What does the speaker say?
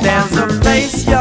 There's a place.